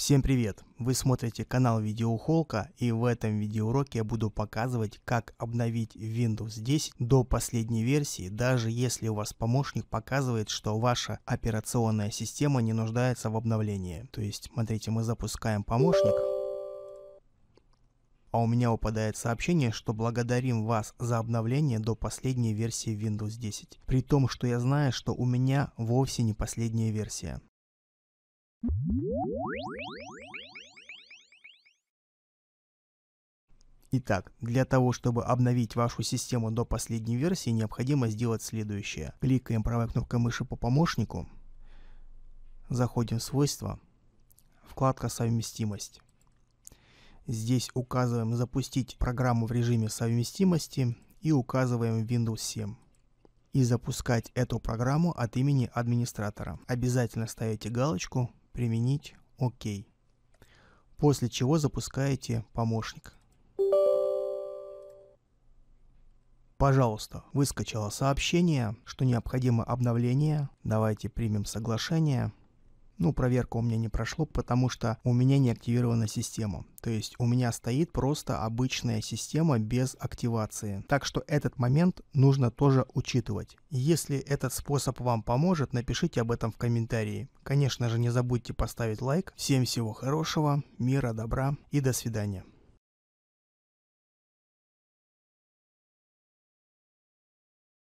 Всем привет! Вы смотрите канал Videoholka, и в этом видеоуроке я буду показывать, как обновить Windows 10 до последней версии, даже если у вас помощник показывает, что ваша операционная система не нуждается в обновлении. То есть, смотрите, мы запускаем помощник, а у меня выпадает сообщение, что благодарим вас за обновление до последней версии Windows 10, при том, что я знаю, что у меня вовсе не последняя версия. Итак, для того, чтобы обновить вашу систему до последней версии, необходимо сделать следующее. Кликаем правой кнопкой мыши по помощнику, заходим в свойства, вкладка совместимость. Здесь указываем запустить программу в режиме совместимости и указываем Windows 7. И запускать эту программу от имени администратора. Обязательно ставите галочку «Применить ОК». После чего запускаете помощник. Пожалуйста, выскочило сообщение, что необходимо обновление. Давайте примем соглашение. Ну, проверка у меня не прошла, потому что у меня не активирована система. То есть у меня стоит просто обычная система без активации. Так что этот момент нужно тоже учитывать. Если этот способ вам поможет, напишите об этом в комментарии. Конечно же, не забудьте поставить лайк. Всем всего хорошего, мира, добра и до свидания.